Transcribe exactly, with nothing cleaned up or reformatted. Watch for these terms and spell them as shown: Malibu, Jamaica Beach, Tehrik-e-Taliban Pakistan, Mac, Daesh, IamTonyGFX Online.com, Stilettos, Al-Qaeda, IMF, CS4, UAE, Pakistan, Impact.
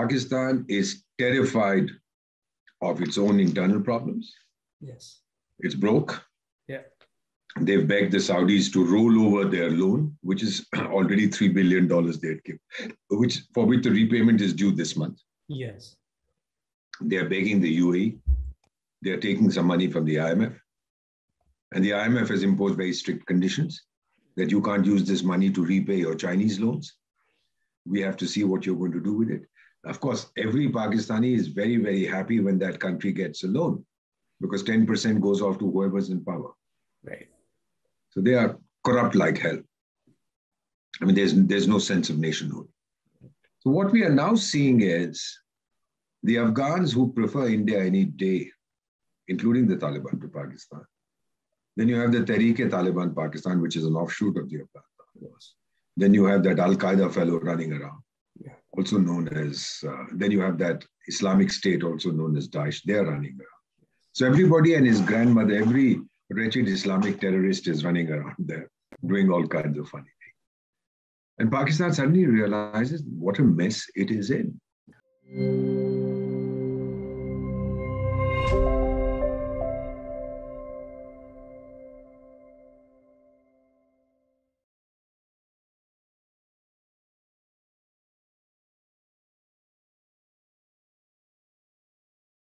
Pakistan is terrified of its own internal problems. Yes. It's broke. Yeah. They've begged the Saudis to roll over their loan, which is already three billion dollars they had given, which for which the repayment is due this month. Yes. They're begging the U A E. They're taking some money from the I M F. And the I M F has imposed very strict conditions that you can't use this money to repay your Chinese loans. We have to see what you're going to do with it. Of course, every Pakistani is very, very happy when that country gets a loan, because ten percent goes off to whoever's in power. Right. So they are corrupt like hell. I mean, there's, there's no sense of nationhood. So what we are now seeing is the Afghans who prefer India any day, including the Taliban, to Pakistan. Then you have the Tehrik-e-Taliban Pakistan, which is an offshoot of the Afghan Taliban. Then you have that Al-Qaeda fellow running around, yeah. also known as, uh, then you have that Islamic State, also known as Daesh, they're running around. So everybody and his grandmother, every wretched Islamic terrorist is running around there, doing all kinds of funny things. And Pakistan suddenly realizes what a mess it is in.